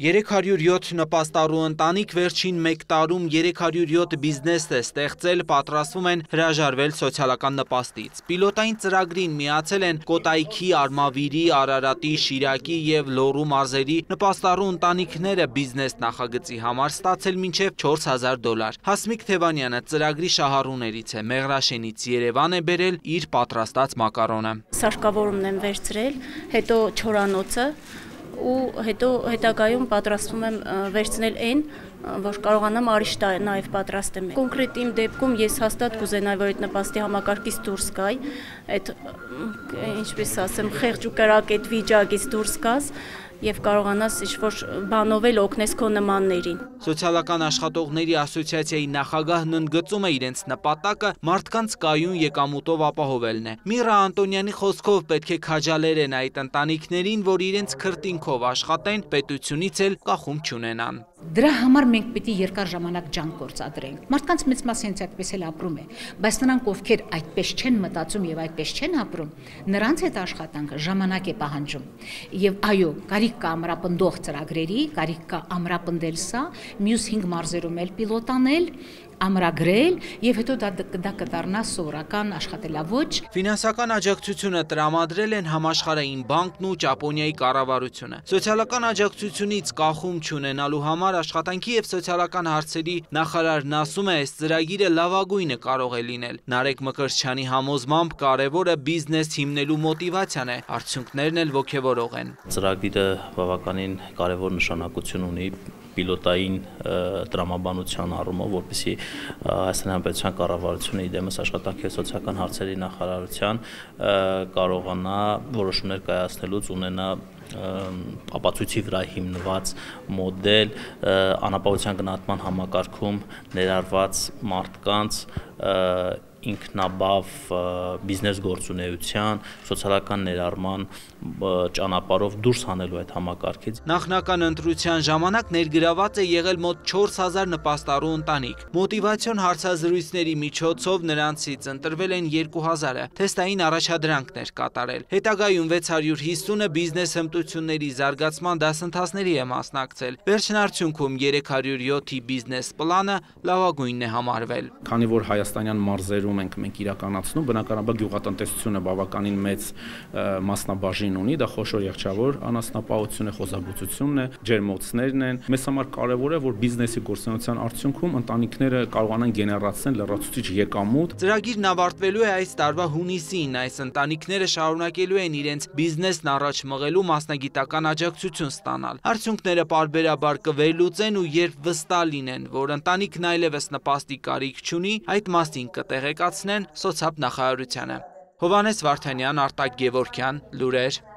307 նպաստառու ընտանիք վերջին 1 տարում 307 բիզնես է ստեղծել, պատրաստվում են հրաժարվել սոցիալական նպաստից։ Պիլոտային ծրագրին միացել են Կոտայքի, Արմավիրի, Արարատի, Շիրակի և Լոռու մարզերի նպաստառու ընտանիքները բիզնես նախագծի համար ստացել մինչև 4000 դոլար։ Հասմիկ Թևանյանը ծրագրի շահառուներից է, Մեղրաշենից Երևան է բերել իր պատրաստած մակարոնը։ Սարքավորումն եմ վերցրել, հետո չորանոցը ու հետո հետագայում պատրաստվում եմ վերցնել այն, որ կարողանամ արիշտա նաև պատրաստեմ։ Կոնկրետ իմ դեպքում ես հաստատ կուզենայի, որ այդ նպաստի համակարգից դուրս գայ, այդ ինչպես ասեմ, խեղճ ու կրակ այդ վիճակից դուրս գաս և կարողանաս ինչ-որ բանով էլ օգնես քո նմաններին։ Սոցիալական աշխատողների ասոցիացիայի նախագահն ընդգծում է իրենց նպատակը մարդկանց կայուն եկամուտով ապահովելն է։ Միրա Անտոնյանի խոսքով պետք է քաջալերեն այդ ընտանիքներին, որ իրենց քրտինքով աշխատեն, պետությունից էլ կախում չունենան։ Դրա համար մենք պիտի երկար ժամանակ ջանք գործադրենք։ Մարդկանց մեծ մասը հենց այդպես էլ ապրում է, բայց նրանք, ովքեր այդպես չեն մտածում եւ այդպես չեն ապրում, նրանց այդ աշխատանքը ժամանակ է պահանջում։ Եվ այո, կարիք կա ամրապնդող ծրագրերի, կարիք կա ամրապնդել սա, մյուս 5 մարզերում էլ պիլոտանել, ամրագրել և հետո դա կդառնա սովորական աշխատելաոճ։ Ֆինանսական աջակցությունը տրամադրել են համաշխարհային բանկն ու Ճապոնիայի կառավարությունը։ Սոցիալական աջակցությունից կախում չունենալու համար աշխատանքի և սոցիալական հարցերի նախարարն ասում է, այս ծրագիրը լավագույնը կարող է լինել։ Նարեկ Մկրտչյանի համոզմամբ կարևորը բիզնես հիմնելու մոտիվացիան է, արդյունքներն էլ ոգևորող են։ Ծրագիրը բավականին կարևոր նշանակություն ունի պիլոտային տրամաբանության առումով, որպեսզի Հայաստանի Հանրապետության կառավարությունը իդեմս աշխատանքի և սոցիալական հարցերի նախարարության կարողանա որոշումներ կայացնելուց ունենա ապացույցի վրա հիմնված մոդել, անապահովության գնահատման համակարգում ներառված մարդկանց ինքնաբավ բիզնես գործունեության, սոցիալական ներառման ճանապարհով դուրս հանելու այդ համակարգից։ Նախնական ընտրության ժամանակ ներգրաված է եղել մոտ 4000 նպաստառու ընտանիք։ Մոտիվացիոն հարցազրույցների միջոցով նրանցից ընտրվել են 2000-ը, թեստային առաջադրանքներ կատարել։ Հետագայում 650-ը բիզնես հմտությունների զարգացման դասընթացների է մասնակցել։ Վերջնարդյունքում 307-ի բիզնես պլանը լավագույնն է համարվել։ Քանի որ հայաստանյան մարզերում մենք իրականացնում, բնականաբար գյուղատնտեսությունը բավականին մեծ մասնաբաժին ունի, դա խոշոր եղջավոր անասնապահություն է, խոզաբուծությունն է, ջերմոցներն են։ Մեզ համար կարևոր է, որ բիզնեսի գործունեության արդյունքում ընտանիքները կարողանան գեներացնել լրացուցիչ եկամուտ։ Ծրագիրն ավարտվելու է այս տարվա հունիսին, այս ընտանիքները շարունակելու են իրենց բիզնեսն առաջ մղելու մասնագիտական աջակցություն ստանալ։ Արդյունքները պարբերաբար կվերլուծեն ու երբ վստահ լինեն, որ ընտանիքն այլևս նպաստի կարիք չունի, այդ մասին կտեղեկացնեն սոցիալական նախարարությանը։ Հովհաննես Վարդանյան, Արտակ Գևորգյան, լուրեր։